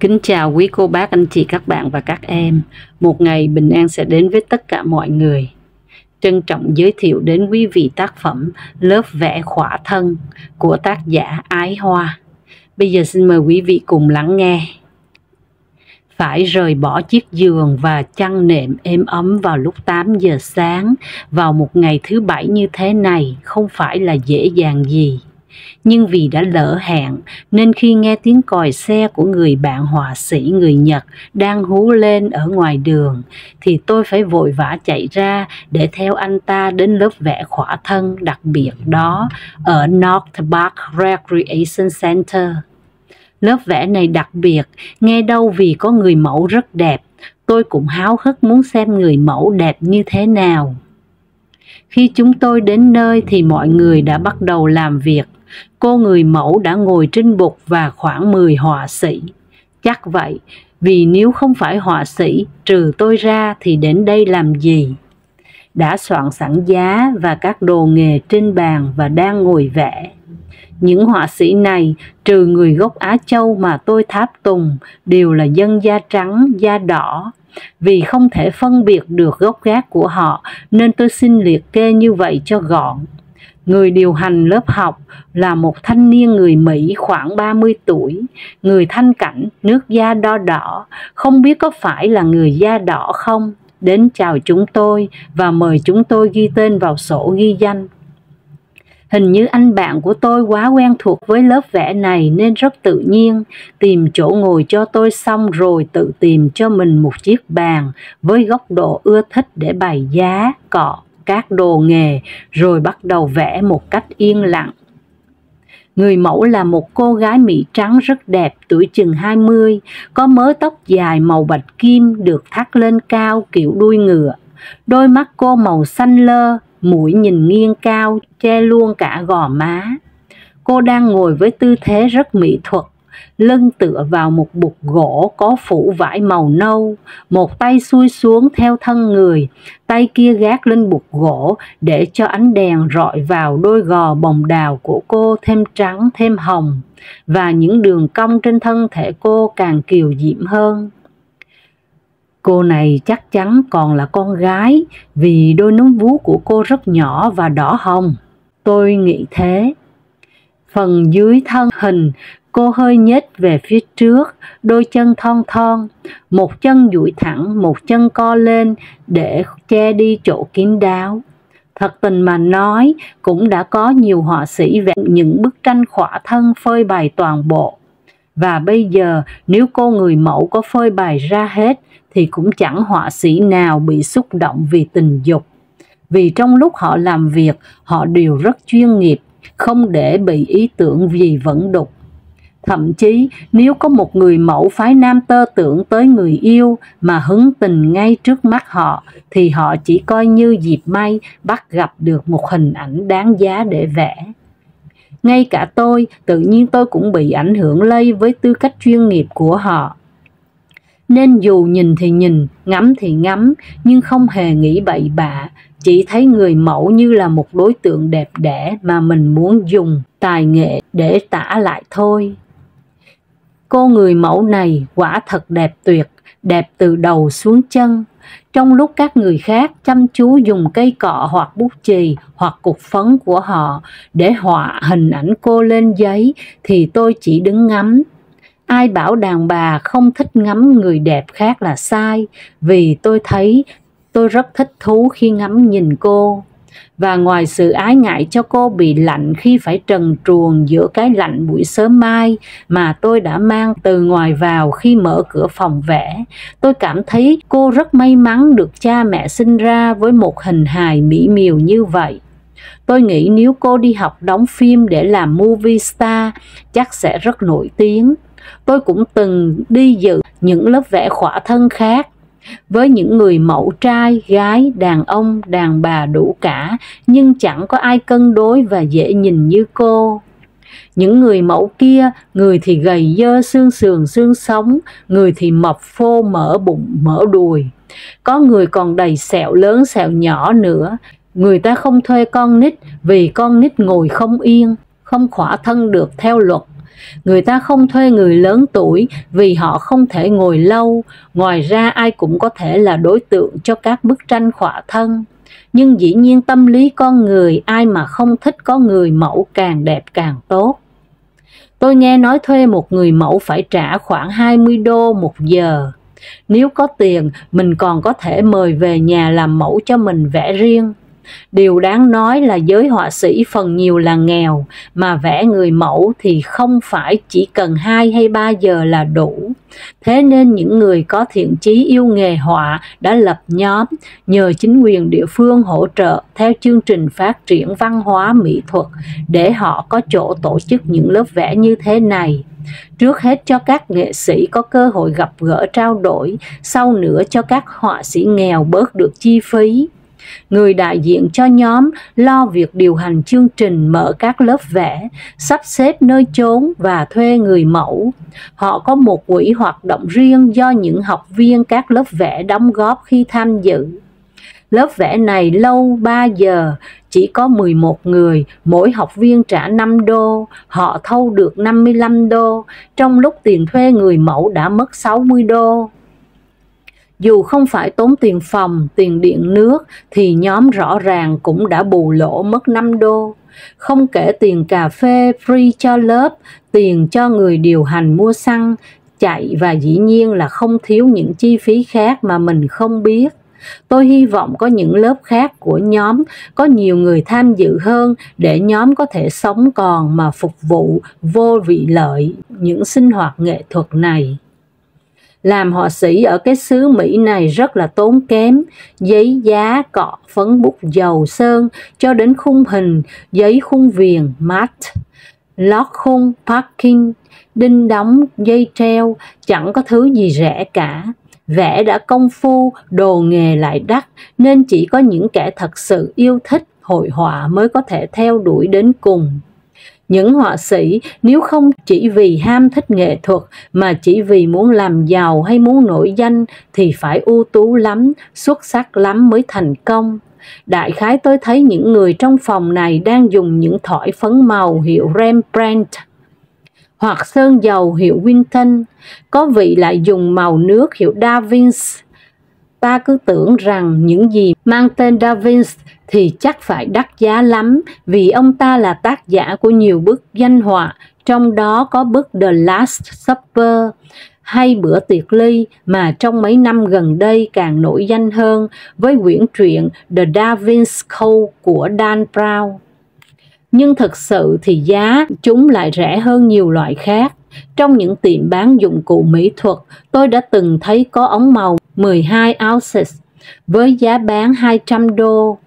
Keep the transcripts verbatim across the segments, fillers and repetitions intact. Kính chào quý cô bác, anh chị, các bạn và các em. Một ngày bình an sẽ đến với tất cả mọi người. Trân trọng giới thiệu đến quý vị tác phẩm Lớp Vẽ Khỏa Thân của tác giả Ái Hoa. Bây giờ xin mời quý vị cùng lắng nghe. Phải rời bỏ chiếc giường và chăn nệm êm ấm vào lúc tám giờ sáng, vào một ngày thứ bảy như thế này không phải là dễ dàng gì. Nhưng vì đã lỡ hẹn nên khi nghe tiếng còi xe của người bạn họa sĩ người Nhật đang hú lên ở ngoài đường thì tôi phải vội vã chạy ra để theo anh ta đến lớp vẽ khỏa thân đặc biệt đó ở North Park Recreation Center. Lớp vẽ này đặc biệt, nghe đâu vì có người mẫu rất đẹp, tôi cũng háo hức muốn xem người mẫu đẹp như thế nào. Khi chúng tôi đến nơi thì mọi người đã bắt đầu làm việc. Cô người mẫu đã ngồi trên bục và khoảng mười họa sĩ. Chắc vậy, vì nếu không phải họa sĩ, trừ tôi ra thì đến đây làm gì? Đã soạn sẵn giá và các đồ nghề trên bàn và đang ngồi vẽ. Những họa sĩ này, trừ người gốc Á Châu mà tôi tháp tùng, đều là dân da trắng, da đỏ. Vì không thể phân biệt được gốc gác của họ nên tôi xin liệt kê như vậy cho gọn. Người điều hành lớp học là một thanh niên người Mỹ khoảng ba mươi tuổi, người thanh cảnh, nước da đo đỏ, không biết có phải là người da đỏ không, đến chào chúng tôi và mời chúng tôi ghi tên vào sổ ghi danh. Hình như anh bạn của tôi quá quen thuộc với lớp vẽ này nên rất tự nhiên, tìm chỗ ngồi cho tôi xong rồi tự tìm cho mình một chiếc bàn với góc độ ưa thích để bày giá, cọ, các đồ nghề rồi bắt đầu vẽ một cách yên lặng. Người mẫu là một cô gái Mỹ trắng rất đẹp, tuổi chừng hai mươi, có mớ tóc dài màu bạch kim được thắt lên cao kiểu đuôi ngựa. Đôi mắt cô màu xanh lơ, mũi nhìn nghiêng cao, che luôn cả gò má. Cô đang ngồi với tư thế rất mỹ thuật, lưng tựa vào một bục gỗ có phủ vải màu nâu, một tay xuôi xuống theo thân người, tay kia gác lên bục gỗ để cho ánh đèn rọi vào đôi gò bồng đào của cô thêm trắng thêm hồng, và những đường cong trên thân thể cô càng kiều diễm hơn. Cô này chắc chắn còn là con gái vì đôi núm vú của cô rất nhỏ và đỏ hồng. Tôi nghĩ thế. Phần dưới thân hình, cô hơi nhếch về phía trước, đôi chân thon thon, một chân duỗi thẳng, một chân co lên để che đi chỗ kín đáo. Thật tình mà nói, cũng đã có nhiều họa sĩ vẽ những bức tranh khỏa thân phơi bày toàn bộ. Và bây giờ, nếu cô người mẫu có phơi bày ra hết, thì cũng chẳng họa sĩ nào bị xúc động vì tình dục. Vì trong lúc họ làm việc, họ đều rất chuyên nghiệp, không để bị ý tưởng gì vẫn đục. Thậm chí, nếu có một người mẫu phái nam tơ tưởng tới người yêu mà hứng tình ngay trước mắt họ, thì họ chỉ coi như dịp may bắt gặp được một hình ảnh đáng giá để vẽ. Ngay cả tôi, tự nhiên tôi cũng bị ảnh hưởng lây với tư cách chuyên nghiệp của họ. Nên dù nhìn thì nhìn, ngắm thì ngắm, nhưng không hề nghĩ bậy bạ, chỉ thấy người mẫu như là một đối tượng đẹp đẽ mà mình muốn dùng tài nghệ để tả lại thôi. Cô người mẫu này quả thật đẹp tuyệt, đẹp từ đầu xuống chân. Trong lúc các người khác chăm chú dùng cây cọ hoặc bút chì hoặc cục phấn của họ để họa hình ảnh cô lên giấy thì tôi chỉ đứng ngắm. Ai bảo đàn bà không thích ngắm người đẹp khác là sai, vì tôi thấy tôi rất thích thú khi ngắm nhìn cô. Và ngoài sự ái ngại cho cô bị lạnh khi phải trần truồng giữa cái lạnh buổi sớm mai mà tôi đã mang từ ngoài vào khi mở cửa phòng vẽ, tôi cảm thấy cô rất may mắn được cha mẹ sinh ra với một hình hài mỹ miều như vậy. Tôi nghĩ nếu cô đi học đóng phim để làm movie star chắc sẽ rất nổi tiếng. Tôi cũng từng đi dự những lớp vẽ khỏa thân khác với những người mẫu trai, gái, đàn ông, đàn bà đủ cả, nhưng chẳng có ai cân đối và dễ nhìn như cô. Những người mẫu kia, người thì gầy dơ xương sườn xương sống, người thì mập phô mỡ bụng, mỡ đùi. Có người còn đầy sẹo lớn sẹo nhỏ nữa. Người ta không thuê con nít vì con nít ngồi không yên, không khỏa thân được theo luật. Người ta không thuê người lớn tuổi vì họ không thể ngồi lâu. Ngoài ra ai cũng có thể là đối tượng cho các bức tranh khỏa thân. Nhưng dĩ nhiên tâm lý con người, ai mà không thích có người mẫu càng đẹp càng tốt. Tôi nghe nói thuê một người mẫu phải trả khoảng hai mươi đô một giờ. Nếu có tiền, mình còn có thể mời về nhà làm mẫu cho mình vẽ riêng. Điều đáng nói là giới họa sĩ phần nhiều là nghèo, mà vẽ người mẫu thì không phải chỉ cần hai hay ba giờ là đủ. Thế nên những người có thiện chí yêu nghề họa đã lập nhóm, nhờ chính quyền địa phương hỗ trợ theo chương trình phát triển văn hóa mỹ thuật để họ có chỗ tổ chức những lớp vẽ như thế này. Trước hết cho các nghệ sĩ có cơ hội gặp gỡ trao đổi, sau nữa cho các họa sĩ nghèo bớt được chi phí. Người đại diện cho nhóm lo việc điều hành chương trình mở các lớp vẽ, sắp xếp nơi chốn và thuê người mẫu. Họ có một quỹ hoạt động riêng do những học viên các lớp vẽ đóng góp khi tham dự. Lớp vẽ này lâu ba giờ, chỉ có mười một người, mỗi học viên trả năm đô, họ thâu được năm mươi lăm đô, trong lúc tiền thuê người mẫu đã mất sáu mươi đô. Dù không phải tốn tiền phòng, tiền điện nước thì nhóm rõ ràng cũng đã bù lỗ mất năm đô. Không kể tiền cà phê free cho lớp, tiền cho người điều hành mua xăng, chạy và dĩ nhiên là không thiếu những chi phí khác mà mình không biết. Tôi hy vọng có những lớp khác của nhóm, có nhiều người tham dự hơn để nhóm có thể sống còn mà phục vụ vô vị lợi những sinh hoạt nghệ thuật này. Làm họa sĩ ở cái xứ Mỹ này rất là tốn kém, giấy giá, cọ, phấn bút dầu, sơn, cho đến khung hình, giấy khung viền, mát, lót khung, parking, đinh đóng, dây treo, chẳng có thứ gì rẻ cả. Vẽ đã công phu, đồ nghề lại đắt, nên chỉ có những kẻ thật sự yêu thích hội họa mới có thể theo đuổi đến cùng. Những họa sĩ nếu không chỉ vì ham thích nghệ thuật mà chỉ vì muốn làm giàu hay muốn nổi danh thì phải ưu tú lắm, xuất sắc lắm mới thành công. Đại khái tôi thấy những người trong phòng này đang dùng những thỏi phấn màu hiệu Rembrandt hoặc sơn dầu hiệu Winsor, có vị lại dùng màu nước hiệu Da Vinci. Ta cứ tưởng rằng những gì mang tên Da Vinci thì chắc phải đắt giá lắm vì ông ta là tác giả của nhiều bức danh họa, trong đó có bức The Last Supper hay Bữa Tiệc Ly mà trong mấy năm gần đây càng nổi danh hơn với quyển truyện The Da Vinci Code của Dan Brown. Nhưng thực sự thì giá chúng lại rẻ hơn nhiều loại khác. Trong những tiệm bán dụng cụ mỹ thuật, tôi đã từng thấy có ống màu mười hai ounces với giá bán hai trăm đô,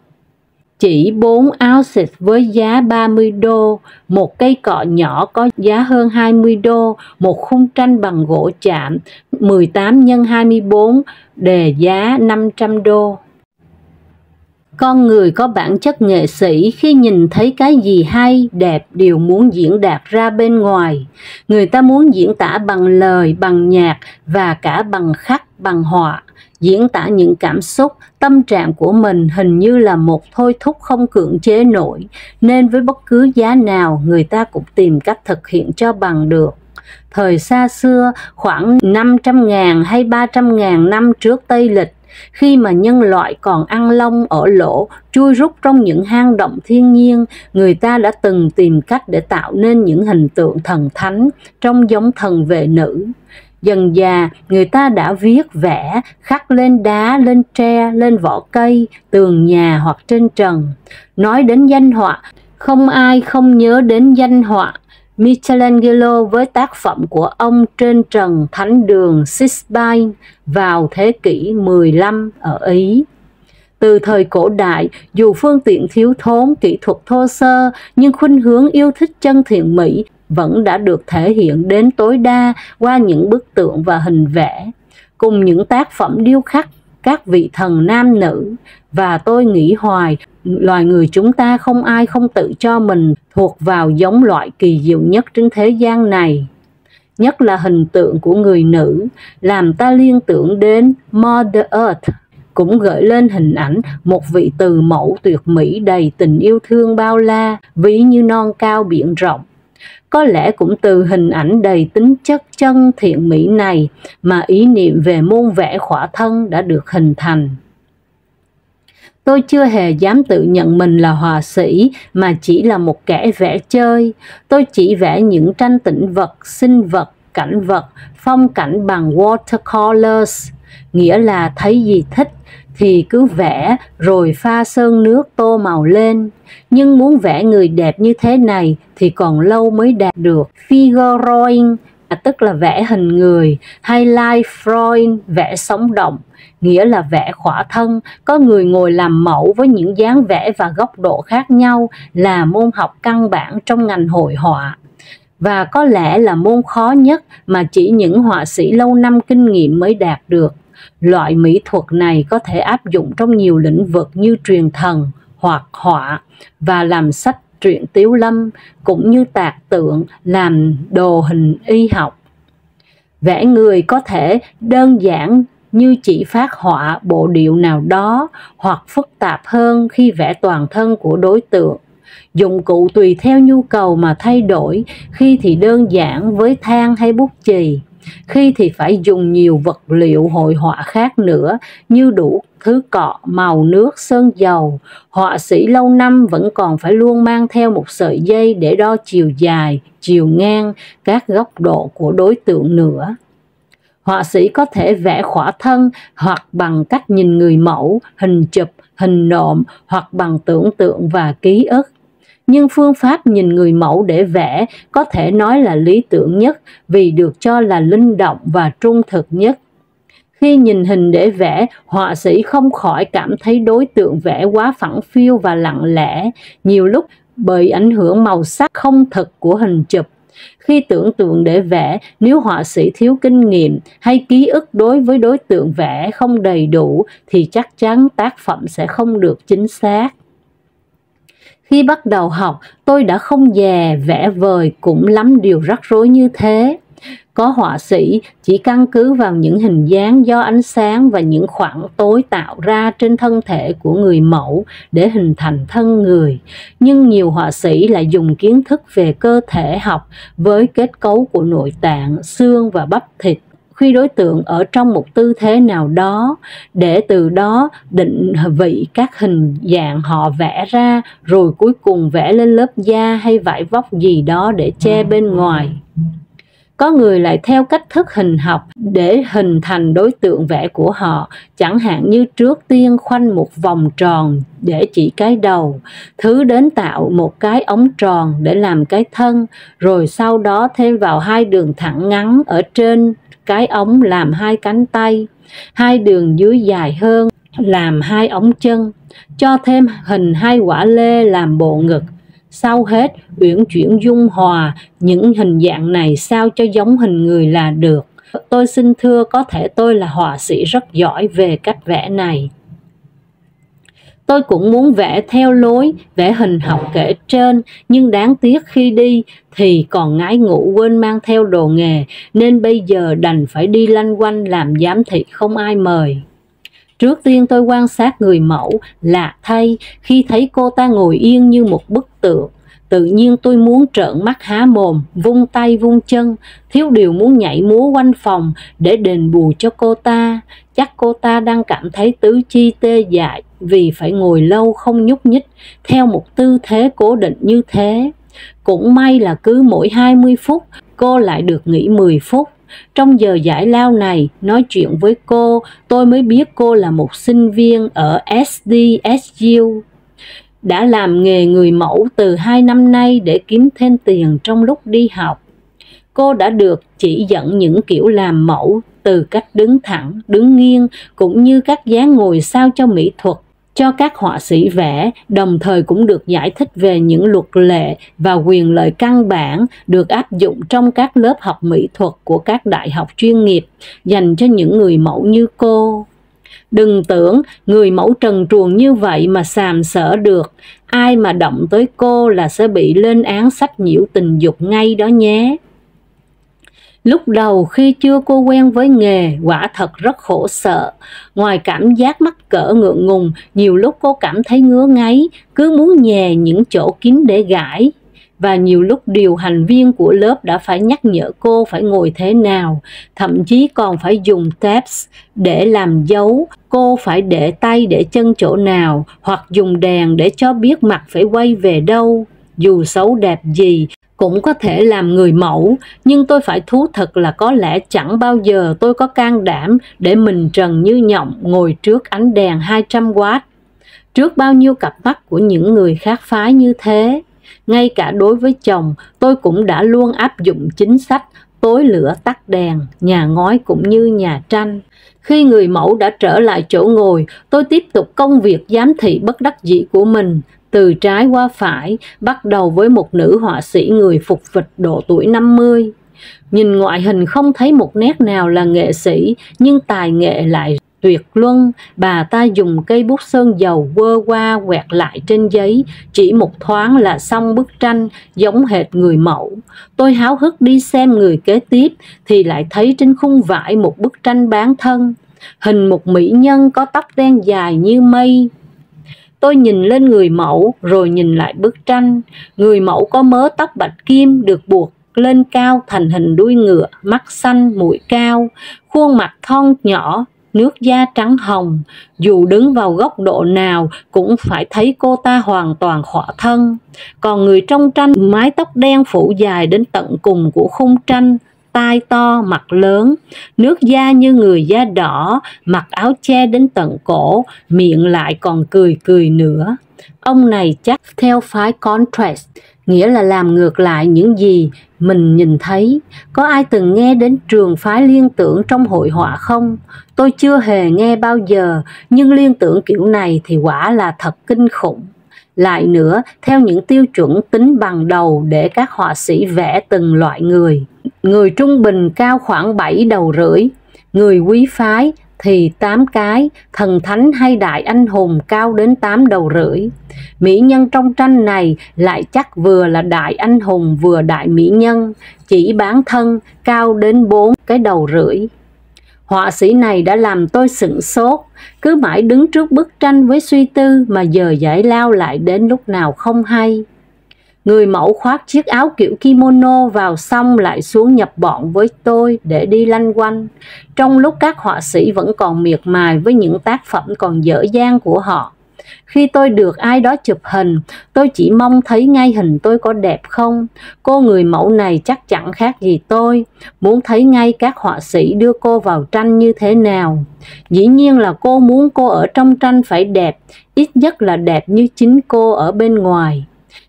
chỉ bốn ounces với giá ba mươi đô, một cây cọ nhỏ có giá hơn hai mươi đô, một khung tranh bằng gỗ chạm mười tám nhân hai mươi bốn đề giá năm trăm đô. Con người có bản chất nghệ sĩ, khi nhìn thấy cái gì hay, đẹp đều muốn diễn đạt ra bên ngoài. Người ta muốn diễn tả bằng lời, bằng nhạc và cả bằng khắc, bằng họa. Diễn tả những cảm xúc, tâm trạng của mình hình như là một thôi thúc không cưỡng chế nổi, nên với bất cứ giá nào người ta cũng tìm cách thực hiện cho bằng được. Thời xa xưa, khoảng năm trăm ngàn hay ba trăm ngàn năm trước Tây lịch, khi mà nhân loại còn ăn lông ở lỗ, chui rút trong những hang động thiên nhiên, người ta đã từng tìm cách để tạo nên những hình tượng thần thánh trông giống thần vệ nữ. Dần dà, người ta đã viết vẽ, khắc lên đá, lên tre, lên vỏ cây, tường nhà hoặc trên trần. Nói đến danh họa, không ai không nhớ đến danh họa Michelangelo với tác phẩm của ông trên trần thánh đường Sistine vào thế kỷ mười lăm ở Ý. Từ thời cổ đại, dù phương tiện thiếu thốn, kỹ thuật thô sơ, nhưng khuynh hướng yêu thích chân thiện mỹ vẫn đã được thể hiện đến tối đa qua những bức tượng và hình vẽ, cùng những tác phẩm điêu khắc các vị thần nam nữ. Và tôi nghĩ hoài, loài người chúng ta không ai không tự cho mình thuộc vào giống loại kỳ diệu nhất trên thế gian này. Nhất là hình tượng của người nữ, làm ta liên tưởng đến Mother Earth, cũng gợi lên hình ảnh một vị từ mẫu tuyệt mỹ đầy tình yêu thương bao la, ví như non cao biển rộng. Có lẽ cũng từ hình ảnh đầy tính chất chân thiện mỹ này mà ý niệm về môn vẽ khỏa thân đã được hình thành. Tôi chưa hề dám tự nhận mình là họa sĩ mà chỉ là một kẻ vẽ chơi. Tôi chỉ vẽ những tranh tĩnh vật, sinh vật, cảnh vật, phong cảnh bằng watercolors, nghĩa là thấy gì thích thì cứ vẽ rồi pha sơn nước tô màu lên. Nhưng muốn vẽ người đẹp như thế này thì còn lâu mới đạt được. Figure drawing, tức là vẽ hình người, hay life drawing, vẽ sống động, nghĩa là vẽ khỏa thân, có người ngồi làm mẫu với những dáng vẽ và góc độ khác nhau, là môn học căn bản trong ngành hội họa. Và có lẽ là môn khó nhất mà chỉ những họa sĩ lâu năm kinh nghiệm mới đạt được. Loại mỹ thuật này có thể áp dụng trong nhiều lĩnh vực như truyền thần hoặc họa và làm sách truyện tiếu lâm, cũng như tạc tượng, làm đồ hình y học. Vẽ người có thể đơn giản như chỉ phát họa bộ điệu nào đó, hoặc phức tạp hơn khi vẽ toàn thân của đối tượng. Dụng cụ tùy theo nhu cầu mà thay đổi, khi thì đơn giản với than hay bút chì, khi thì phải dùng nhiều vật liệu hội họa khác nữa như đủ thứ cọ, màu, nước, sơn dầu. Họa sĩ lâu năm vẫn còn phải luôn mang theo một sợi dây để đo chiều dài, chiều ngang, các góc độ của đối tượng nữa. Họa sĩ có thể vẽ khỏa thân hoặc bằng cách nhìn người mẫu, hình chụp, hình nộm, hoặc bằng tưởng tượng và ký ức. Nhưng phương pháp nhìn người mẫu để vẽ có thể nói là lý tưởng nhất vì được cho là linh động và trung thực nhất. Khi nhìn hình để vẽ, họa sĩ không khỏi cảm thấy đối tượng vẽ quá phẳng phiu và lặng lẽ, nhiều lúc bởi ảnh hưởng màu sắc không thực của hình chụp. Khi tưởng tượng để vẽ, nếu họa sĩ thiếu kinh nghiệm hay ký ức đối với đối tượng vẽ không đầy đủ thì chắc chắn tác phẩm sẽ không được chính xác. Khi bắt đầu học, tôi đã không dè vẽ vời cũng lắm điều rắc rối như thế. Có họa sĩ chỉ căn cứ vào những hình dáng do ánh sáng và những khoảng tối tạo ra trên thân thể của người mẫu để hình thành thân người. Nhưng nhiều họa sĩ lại dùng kiến thức về cơ thể học với kết cấu của nội tạng, xương và bắp thịt khi đối tượng ở trong một tư thế nào đó, để từ đó định vị các hình dạng họ vẽ ra, rồi cuối cùng vẽ lên lớp da hay vải vóc gì đó để che bên ngoài. Có người lại theo cách thức hình học để hình thành đối tượng vẽ của họ, chẳng hạn như trước tiên khoanh một vòng tròn để chỉ cái đầu, thứ đến tạo một cái ống tròn để làm cái thân, rồi sau đó thêm vào hai đường thẳng ngắn ở trên cái ống làm hai cánh tay, hai đường dưới dài hơn làm hai ống chân, cho thêm hình hai quả lê làm bộ ngực. Sau hết, uyển chuyển dung hòa những hình dạng này sao cho giống hình người là được. Tôi xin thưa, có thể tôi là họa sĩ rất giỏi về cách vẽ này. Tôi cũng muốn vẽ theo lối vẽ hình học kể trên, nhưng đáng tiếc khi đi thì còn ngái ngủ quên mang theo đồ nghề, nên bây giờ đành phải đi lanh quanh làm giám thị không ai mời. Trước tiên tôi quan sát người mẫu, lạ thay, khi thấy cô ta ngồi yên như một bức tượng, tự nhiên tôi muốn trợn mắt há mồm, vung tay vung chân, thiếu điều muốn nhảy múa quanh phòng để đền bù cho cô ta. Chắc cô ta đang cảm thấy tứ chi tê dại vì phải ngồi lâu không nhúc nhích, theo một tư thế cố định như thế. Cũng may là cứ mỗi hai mươi phút, cô lại được nghỉ mười phút. Trong giờ giải lao này, nói chuyện với cô, tôi mới biết cô là một sinh viên ở S D S U. Đã làm nghề người mẫu từ hai năm nay để kiếm thêm tiền trong lúc đi học. Cô đã được chỉ dẫn những kiểu làm mẫu, từ cách đứng thẳng, đứng nghiêng, cũng như các dáng ngồi sao cho mỹ thuật, cho các họa sĩ vẽ, đồng thời cũng được giải thích về những luật lệ và quyền lợi căn bản được áp dụng trong các lớp học mỹ thuật của các đại học chuyên nghiệp dành cho những người mẫu như cô. Đừng tưởng người mẫu trần truồng như vậy mà sàm sỡ được, ai mà động tới cô là sẽ bị lên án sách nhiễu tình dục ngay đó nhé. Lúc đầu khi chưa cô quen với nghề, quả thật rất khổ sở. Ngoài cảm giác mắc cỡ ngượng ngùng, nhiều lúc cô cảm thấy ngứa ngáy, cứ muốn nhè những chỗ kín để gãi. Và nhiều lúc điều hành viên của lớp đã phải nhắc nhở cô phải ngồi thế nào, thậm chí còn phải dùng tabs để làm dấu, cô phải để tay để chân chỗ nào, hoặc dùng đèn để cho biết mặt phải quay về đâu. Dù xấu đẹp gì, cũng có thể làm người mẫu, nhưng tôi phải thú thật là có lẽ chẳng bao giờ tôi có can đảm để mình trần như nhộng ngồi trước ánh đèn hai trăm oát, trước bao nhiêu cặp mắt của những người khác phái như thế. Ngay cả đối với chồng, tôi cũng đã luôn áp dụng chính sách tối lửa tắt đèn, nhà ngói cũng như nhà tranh. Khi người mẫu đã trở lại chỗ ngồi, tôi tiếp tục công việc giám thị bất đắc dĩ của mình, từ trái qua phải, bắt đầu với một nữ họa sĩ người phục vịch độ tuổi năm mươi. Nhìn ngoại hình không thấy một nét nào là nghệ sĩ, nhưng tài nghệ lại tuyệt luân. Bà ta dùng cây bút sơn dầu quơ qua quẹt lại trên giấy, chỉ một thoáng là xong bức tranh, giống hệt người mẫu. Tôi háo hức đi xem người kế tiếp, thì lại thấy trên khung vải một bức tranh bán thân, hình một mỹ nhân có tóc đen dài như mây. Tôi nhìn lên người mẫu, rồi nhìn lại bức tranh. Người mẫu có mớ tóc bạch kim được buộc lên cao thành hình đuôi ngựa, mắt xanh, mũi cao, khuôn mặt thon nhỏ, nước da trắng hồng. Dù đứng vào góc độ nào cũng phải thấy cô ta hoàn toàn khỏa thân. Còn người trong tranh, mái tóc đen phủ dài đến tận cùng của khung tranh, tai to, mặt lớn, nước da như người da đỏ, mặc áo che đến tận cổ, miệng lại còn cười cười nữa. Ông này chắc theo phái contrast, nghĩa là làm ngược lại những gì mình nhìn thấy. Có ai từng nghe đến trường phái liên tưởng trong hội họa không? Tôi chưa hề nghe bao giờ, nhưng liên tưởng kiểu này thì quả là thật kinh khủng. Lại nữa, theo những tiêu chuẩn tính bằng đầu để các họa sĩ vẽ từng loại người. Người trung bình cao khoảng bảy đầu rưỡi, người quý phái thì tám cái, thần thánh hay đại anh hùng cao đến tám đầu rưỡi. Mỹ nhân trong tranh này lại chắc vừa là đại anh hùng vừa đại mỹ nhân, chỉ bán thân cao đến bốn cái đầu rưỡi. Họa sĩ này đã làm tôi sửng sốt, cứ mãi đứng trước bức tranh với suy tư mà giờ giải lao lại đến lúc nào không hay. Người mẫu khoác chiếc áo kiểu kimono vào xong lại xuống nhập bọn với tôi để đi lanh quanh, trong lúc các họa sĩ vẫn còn miệt mài với những tác phẩm còn dở dang của họ. Khi tôi được ai đó chụp hình, tôi chỉ mong thấy ngay hình tôi có đẹp không. Cô người mẫu này chắc chẳng khác gì tôi, muốn thấy ngay các họa sĩ đưa cô vào tranh như thế nào. Dĩ nhiên là cô muốn cô ở trong tranh phải đẹp, ít nhất là đẹp như chính cô ở bên ngoài.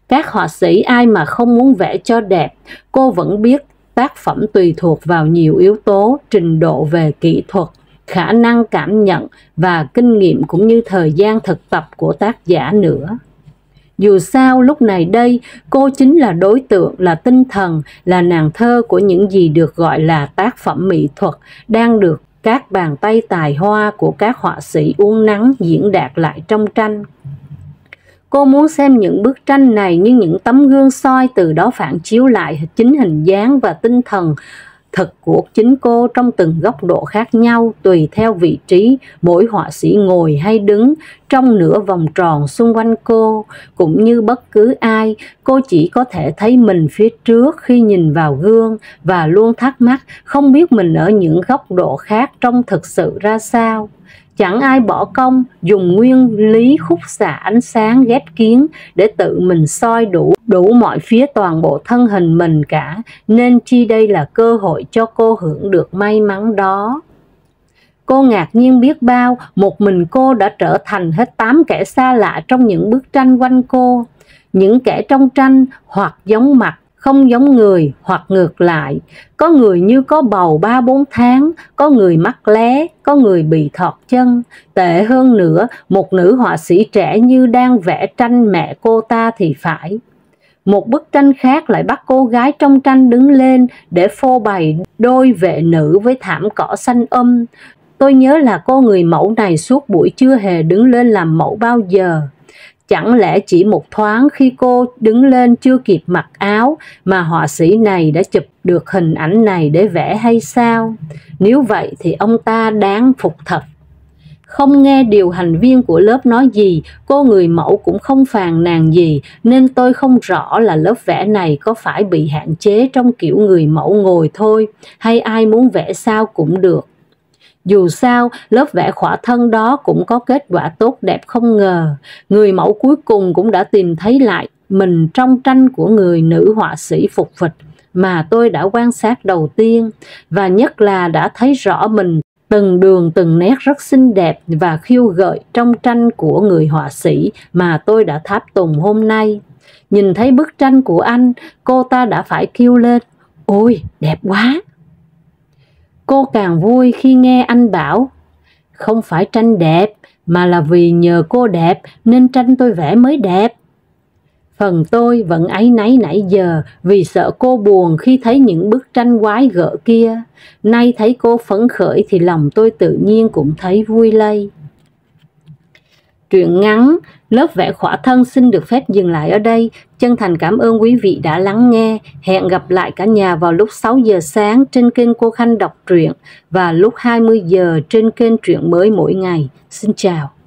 Các họa sĩ ai mà không muốn vẽ cho đẹp. Cô vẫn biết tác phẩm tùy thuộc vào nhiều yếu tố, trình độ về kỹ thuật, khả năng cảm nhận và kinh nghiệm cũng như thời gian thực tập của tác giả nữa. Dù sao lúc này đây cô chính là đối tượng, là tinh thần, là nàng thơ của những gì được gọi là tác phẩm mỹ thuật đang được các bàn tay tài hoa của các họa sĩ uốn nắn diễn đạt lại trong tranh. Cô muốn xem những bức tranh này như những tấm gương soi, từ đó phản chiếu lại chính hình dáng và tinh thần thật của chính cô trong từng góc độ khác nhau, tùy theo vị trí mỗi họa sĩ ngồi hay đứng trong nửa vòng tròn xung quanh cô. Cũng như bất cứ ai, cô chỉ có thể thấy mình phía trước khi nhìn vào gương và luôn thắc mắc không biết mình ở những góc độ khác trông thực sự ra sao. Chẳng ai bỏ công dùng nguyên lý khúc xạ ánh sáng ghép kiến để tự mình soi đủ đủ mọi phía toàn bộ thân hình mình cả, nên chi đây là cơ hội cho cô hưởng được may mắn đó. Cô ngạc nhiên biết bao, một mình cô đã trở thành hết tám kẻ xa lạ trong những bức tranh quanh cô. Những kẻ trong tranh hoặc giống mặt, không giống người, hoặc ngược lại. Có người như có bầu ba bốn tháng, có người mắt lé, có người bị thọt chân. Tệ hơn nữa, một nữ họa sĩ trẻ như đang vẽ tranh mẹ cô ta thì phải. Một bức tranh khác lại bắt cô gái trong tranh đứng lên để phô bày đôi vệ nữ với thảm cỏ xanh um. Tôi nhớ là cô người mẫu này suốt buổi chưa hề đứng lên làm mẫu bao giờ. Chẳng lẽ chỉ một thoáng khi cô đứng lên chưa kịp mặc áo mà họa sĩ này đã chụp được hình ảnh này để vẽ hay sao? Nếu vậy thì ông ta đáng phục thật. Không nghe điều hành viên của lớp nói gì, cô người mẫu cũng không phàn nàn gì, nên tôi không rõ là lớp vẽ này có phải bị hạn chế trong kiểu người mẫu ngồi thôi, hay ai muốn vẽ sao cũng được. Dù sao, lớp vẽ khỏa thân đó cũng có kết quả tốt đẹp không ngờ. Người mẫu cuối cùng cũng đã tìm thấy lại mình trong tranh của người nữ họa sĩ phục vật mà tôi đã quan sát đầu tiên, và nhất là đã thấy rõ mình từng đường từng nét rất xinh đẹp và khiêu gợi trong tranh của người họa sĩ mà tôi đã tháp tùng hôm nay. Nhìn thấy bức tranh của anh, cô ta đã phải kêu lên, "Ôi, đẹp quá!" Cô càng vui khi nghe anh bảo, "Không phải tranh đẹp, mà là vì nhờ cô đẹp nên tranh tôi vẽ mới đẹp." Phần tôi vẫn áy náy nãy giờ vì sợ cô buồn khi thấy những bức tranh quái gở kia. Nay thấy cô phấn khởi thì lòng tôi tự nhiên cũng thấy vui lây. Truyện ngắn Lớp Vẽ Khỏa Thân xin được phép dừng lại ở đây. Chân thành cảm ơn quý vị đã lắng nghe. Hẹn gặp lại cả nhà vào lúc sáu giờ sáng trên kênh Cô Khanh Đọc Truyện và lúc hai mươi giờ trên kênh Truyện Mới Mỗi Ngày. Xin chào.